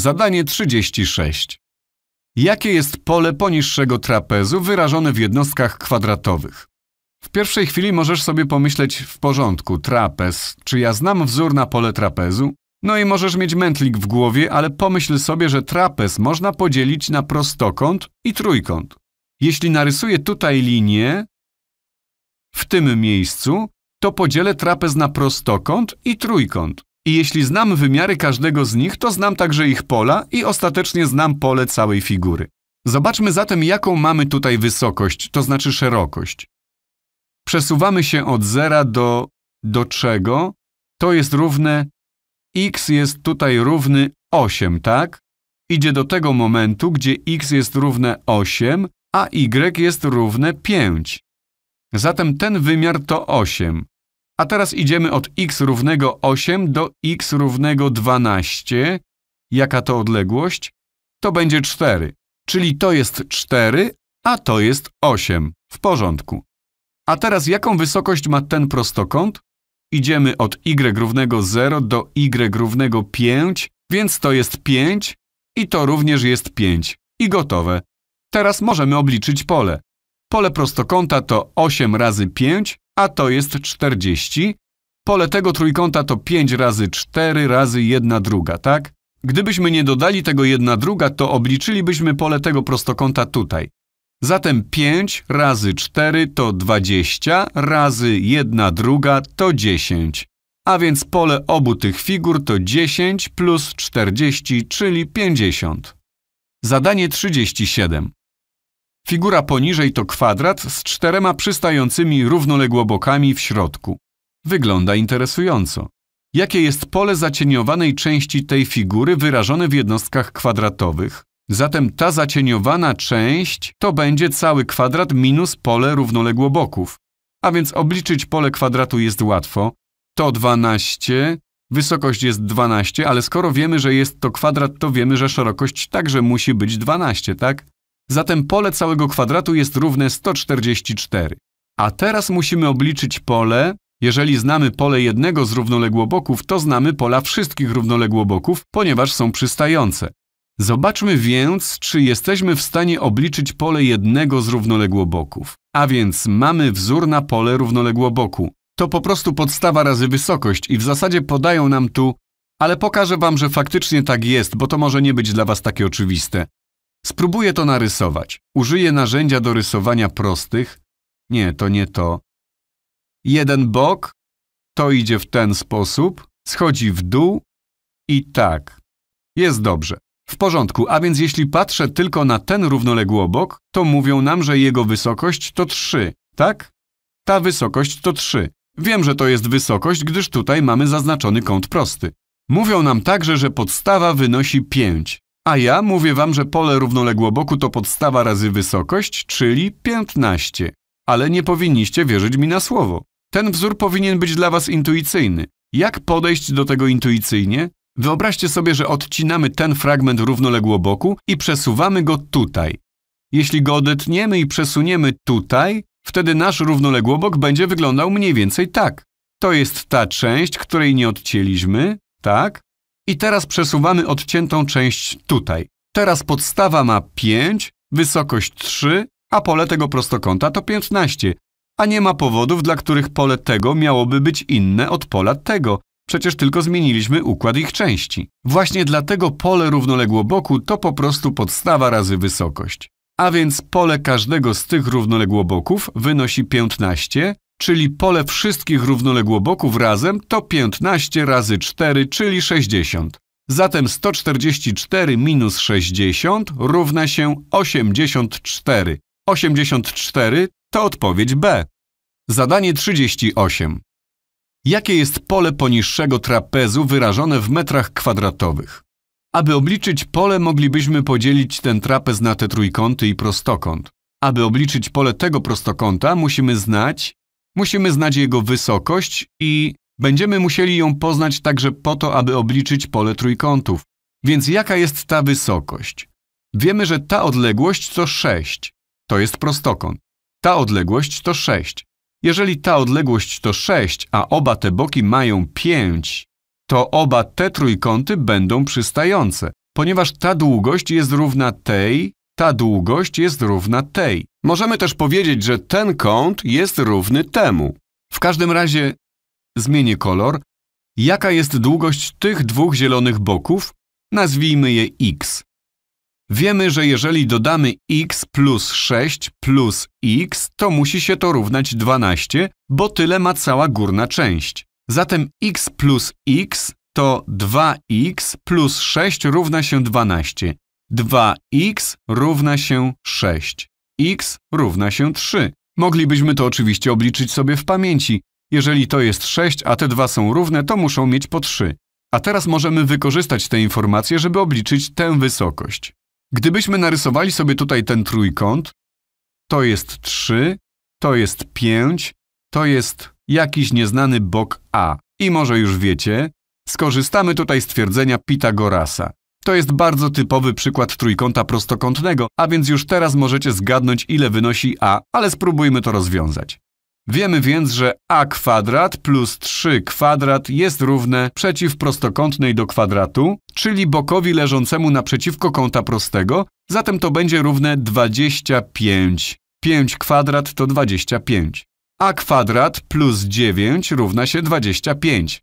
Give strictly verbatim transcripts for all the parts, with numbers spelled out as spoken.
Zadanie trzydzieści sześć. Jakie jest pole poniższego trapezu wyrażone w jednostkach kwadratowych? W pierwszej chwili możesz sobie pomyśleć: w porządku, trapez, czy ja znam wzór na pole trapezu? No i możesz mieć mętlik w głowie, ale pomyśl sobie, że trapez można podzielić na prostokąt i trójkąt. Jeśli narysuję tutaj linię, w tym miejscu, to podzielę trapez na prostokąt i trójkąt. I jeśli znam wymiary każdego z nich, to znam także ich pola i ostatecznie znam pole całej figury. Zobaczmy zatem, jaką mamy tutaj wysokość, to znaczy szerokość. Przesuwamy się od zera do... do czego? To jest równe... x jest tutaj równy osiem, tak? Idzie do tego momentu, gdzie x jest równe osiem, a y jest równe pięć. Zatem ten wymiar to osiem. A teraz idziemy od x równego osiem do x równego dwanaście. Jaka to odległość? To będzie cztery. Czyli to jest cztery, a to jest osiem. W porządku. A teraz jaką wysokość ma ten prostokąt? Idziemy od y równego zero do y równego pięć, więc to jest pięć i to również jest pięć. I gotowe. Teraz możemy obliczyć pole. Pole prostokąta to osiem razy pięć, a to jest czterdzieści. Pole tego trójkąta to pięć razy cztery razy jedna druga, tak? Gdybyśmy nie dodali tego jedna druga, to obliczylibyśmy pole tego prostokąta tutaj. Zatem pięć razy cztery to dwadzieścia, razy jedna druga to dziesięć. A więc pole obu tych figur to dziesięć plus czterdzieści, czyli pięćdziesiąt. Zadanie trzydzieści siedem. Figura poniżej to kwadrat z czterema przystającymi równoległobokami w środku. Wygląda interesująco. Jakie jest pole zacieniowanej części tej figury wyrażone w jednostkach kwadratowych? Zatem ta zacieniowana część to będzie cały kwadrat minus pole równoległoboków. A więc obliczyć pole kwadratu jest łatwo. To dwanaście, wysokość jest dwanaście, ale skoro wiemy, że jest to kwadrat, to wiemy, że szerokość także musi być dwanaście, tak? Zatem pole całego kwadratu jest równe sto czterdzieści cztery. A teraz musimy obliczyć pole. Jeżeli znamy pole jednego z równoległoboków, to znamy pola wszystkich równoległoboków, ponieważ są przystające. Zobaczmy więc, czy jesteśmy w stanie obliczyć pole jednego z równoległoboków. A więc mamy wzór na pole równoległoboku. To po prostu podstawa razy wysokość i w zasadzie podają nam tu, ale pokażę wam, że faktycznie tak jest, bo to może nie być dla was takie oczywiste. Spróbuję to narysować. Użyję narzędzia do rysowania prostych. Nie, to nie to. Jeden bok, to idzie w ten sposób, schodzi w dół i tak. Jest dobrze. W porządku, a więc jeśli patrzę tylko na ten równoległobok, to mówią nam, że jego wysokość to trzy, tak? Ta wysokość to trzy. Wiem, że to jest wysokość, gdyż tutaj mamy zaznaczony kąt prosty. Mówią nam także, że podstawa wynosi pięć. A ja mówię wam, że pole równoległoboku to podstawa razy wysokość, czyli piętnaście. Ale nie powinniście wierzyć mi na słowo. Ten wzór powinien być dla was intuicyjny. Jak podejść do tego intuicyjnie? Wyobraźcie sobie, że odcinamy ten fragment równoległoboku i przesuwamy go tutaj. Jeśli go odetniemy i przesuniemy tutaj, wtedy nasz równoległobok będzie wyglądał mniej więcej tak. To jest ta część, której nie odcięliśmy, tak? I teraz przesuwamy odciętą część tutaj. Teraz podstawa ma pięć, wysokość trzy, a pole tego prostokąta to piętnaście. A nie ma powodów, dla których pole tego miałoby być inne od pola tego. Przecież tylko zmieniliśmy układ ich części. Właśnie dlatego pole równoległoboku to po prostu podstawa razy wysokość. A więc pole każdego z tych równoległoboków wynosi piętnaście, czyli pole wszystkich równoległoboków razem to piętnaście razy cztery, czyli sześćdziesiąt. Zatem sto czterdzieści cztery minus sześćdziesiąt równa się osiemdziesiąt cztery. osiemdziesiąt cztery to odpowiedź B. Zadanie trzydzieści osiem. Jakie jest pole poniższego trapezu wyrażone w metrach kwadratowych? Aby obliczyć pole, moglibyśmy podzielić ten trapez na te trójkąty i prostokąt. Aby obliczyć pole tego prostokąta, musimy znać, musimy znać jego wysokość i będziemy musieli ją poznać także po to, aby obliczyć pole trójkątów. Więc jaka jest ta wysokość? Wiemy, że ta odległość to sześć. To jest prostokąt. Ta odległość to sześć. Jeżeli ta odległość to sześć, a oba te boki mają pięć, to oba te trójkąty będą przystające. ponieważ ta długość jest równa tej, ta długość jest równa tej. Możemy też powiedzieć, że ten kąt jest równy temu. W każdym razie zmienię kolor. Jaka jest długość tych dwóch zielonych boków? Nazwijmy je x. Wiemy, że jeżeli dodamy x plus sześć plus x, to musi się to równać dwanaście, bo tyle ma cała górna część. Zatem x plus x to dwa x plus sześć równa się dwanaście. dwa x równa się sześć. X równa się trzy. Moglibyśmy to oczywiście obliczyć sobie w pamięci. Jeżeli to jest sześć, a te dwa są równe, to muszą mieć po trzy. A teraz możemy wykorzystać te informacje, żeby obliczyć tę wysokość. Gdybyśmy narysowali sobie tutaj ten trójkąt, to jest trzy, to jest pięć, to jest jakiś nieznany bok A. I może już wiecie, skorzystamy tutaj z twierdzenia Pitagorasa. To jest bardzo typowy przykład trójkąta prostokątnego, a więc już teraz możecie zgadnąć, ile wynosi A, ale spróbujmy to rozwiązać. Wiemy więc, że a kwadrat plus trzy kwadrat jest równe przeciwprostokątnej do kwadratu, czyli bokowi leżącemu naprzeciwko kąta prostego, zatem to będzie równe dwadzieścia pięć. pięć kwadrat to dwadzieścia pięć. a kwadrat plus dziewięć równa się dwadzieścia pięć.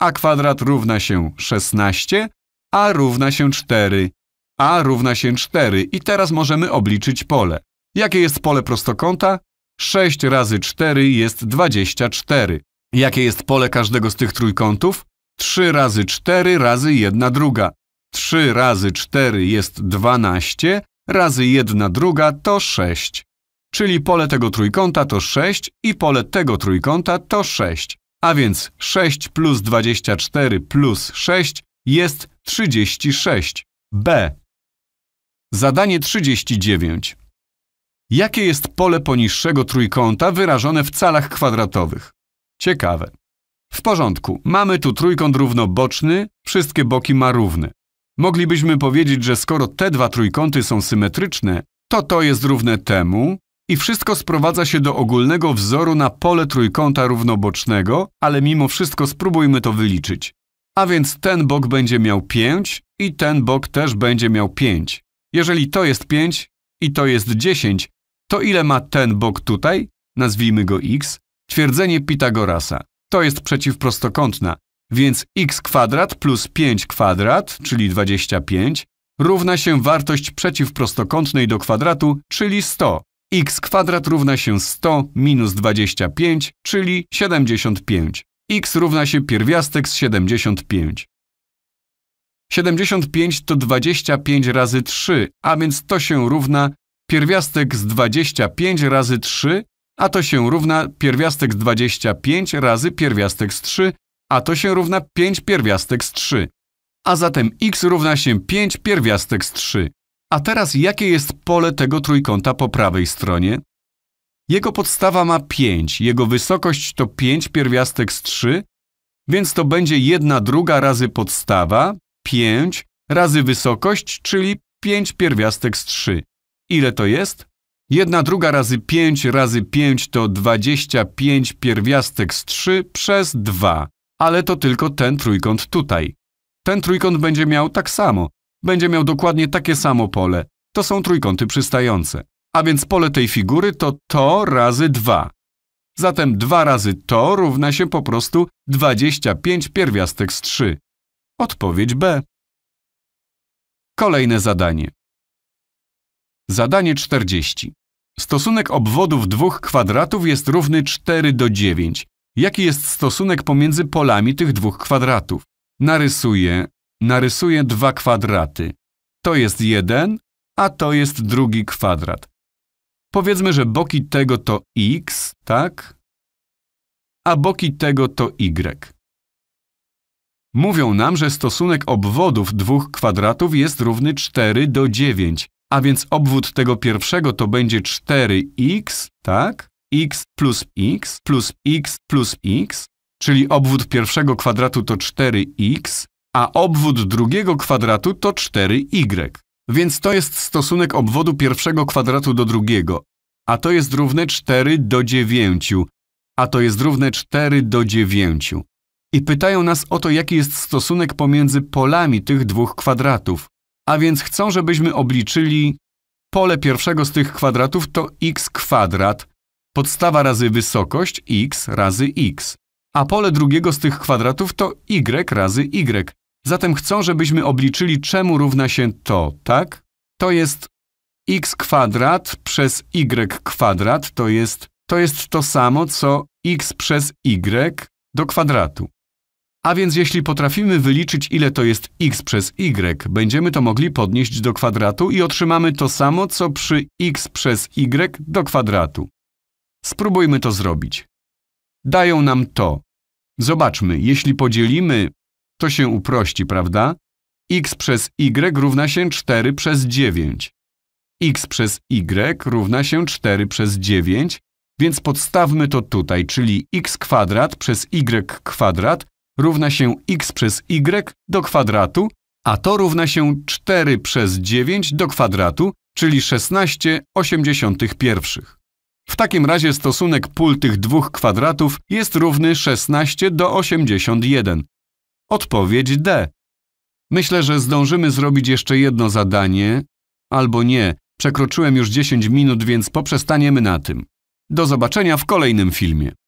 a kwadrat równa się szesnaście, a równa się cztery. a równa się cztery i teraz możemy obliczyć pole. Jakie jest pole prostokąta? sześć razy cztery jest dwadzieścia cztery. Jakie jest pole każdego z tych trójkątów? trzy razy cztery razy jedna druga. trzy razy cztery jest dwanaście, razy jedna druga to sześć. Czyli pole tego trójkąta to sześć i pole tego trójkąta to sześć. A więc sześć plus dwadzieścia cztery plus sześć jest trzydzieści sześć. B. Zadanie trzydzieści dziewięć. Jakie jest pole poniższego trójkąta wyrażone w calach kwadratowych? Ciekawe. W porządku, mamy tu trójkąt równoboczny, wszystkie boki ma równe. Moglibyśmy powiedzieć, że skoro te dwa trójkąty są symetryczne, to to jest równe temu i wszystko sprowadza się do ogólnego wzoru na pole trójkąta równobocznego, ale mimo wszystko spróbujmy to wyliczyć. A więc ten bok będzie miał pięć i ten bok też będzie miał pięć. Jeżeli to jest pięć i to jest dziesięć, to ile ma ten bok tutaj? Nazwijmy go x. Twierdzenie Pitagorasa. To jest przeciwprostokątna, więc x kwadrat plus pięć kwadrat, czyli dwadzieścia pięć, równa się wartość przeciwprostokątnej do kwadratu, czyli sto. X kwadrat równa się sto minus dwadzieścia pięć, czyli siedemdziesiąt pięć. X równa się pierwiastek z siedemdziesiąt pięć. siedemdziesiąt pięć to dwadzieścia pięć razy trzy, a więc to się równa pierwiastek z dwadzieścia pięć razy trzy, a to się równa pierwiastek z dwadzieścia pięć razy pierwiastek z trzy, a to się równa pięć pierwiastek z trzy. A zatem x równa się pięć pierwiastek z trzy. A teraz jakie jest pole tego trójkąta po prawej stronie? Jego podstawa ma pięć, jego wysokość to pięć pierwiastek z trzy, więc to będzie jedna druga razy podstawa, pięć razy wysokość, czyli pięć pierwiastek z trzy. Ile to jest? jedna druga razy pięć razy pięć to dwadzieścia pięć pierwiastek z trzy przez dwa. Ale to tylko ten trójkąt tutaj. Ten trójkąt będzie miał tak samo. Będzie miał dokładnie takie samo pole. To są trójkąty przystające. A więc pole tej figury to to razy dwa. Zatem dwa razy to równa się po prostu dwadzieścia pięć pierwiastek z trzy. Odpowiedź B. Kolejne zadanie. Zadanie czterdzieści. Stosunek obwodów dwóch kwadratów jest równy cztery do dziewięć. Jaki jest stosunek pomiędzy polami tych dwóch kwadratów? Narysuję, narysuję dwa kwadraty. To jest jeden, a to jest drugi kwadrat. Powiedzmy, że boki tego to x, tak? A boki tego to y. Mówią nam, że stosunek obwodów dwóch kwadratów jest równy cztery do dziewięć. A więc obwód tego pierwszego to będzie cztery x, tak? X plus x plus x plus x, czyli obwód pierwszego kwadratu to cztery x, a obwód drugiego kwadratu to cztery y. Więc to jest stosunek obwodu pierwszego kwadratu do drugiego, a to jest równe cztery do dziewięć, a to jest równe cztery do dziewięć. I pytają nas o to, jaki jest stosunek pomiędzy polami tych dwóch kwadratów. A więc chcą, żebyśmy obliczyli pole pierwszego z tych kwadratów to x kwadrat, podstawa razy wysokość x razy x, a pole drugiego z tych kwadratów to y razy y. Zatem chcą, żebyśmy obliczyli, czemu równa się to, tak? To jest x kwadrat przez y kwadrat, to jest, to jest to samo, co x przez y do kwadratu. A więc jeśli potrafimy wyliczyć, ile to jest x przez y, będziemy to mogli podnieść do kwadratu i otrzymamy to samo, co przy x przez y do kwadratu. Spróbujmy to zrobić. Dają nam to. Zobaczmy, jeśli podzielimy, to się uprości, prawda? X przez y równa się cztery przez dziewięć. X przez y równa się cztery przez dziewięć, więc podstawmy to tutaj, czyli x kwadrat przez y kwadrat równa się x przez y do kwadratu, a to równa się cztery przez dziewięć do kwadratu, czyli szesnaście osiemdziesiątych pierwszych. W takim razie stosunek pól tych dwóch kwadratów jest równy szesnaście do osiemdziesiąt jeden. Odpowiedź D. Myślę, że zdążymy zrobić jeszcze jedno zadanie, albo nie. Przekroczyłem już dziesięć minut, więc poprzestaniemy na tym. Do zobaczenia w kolejnym filmie.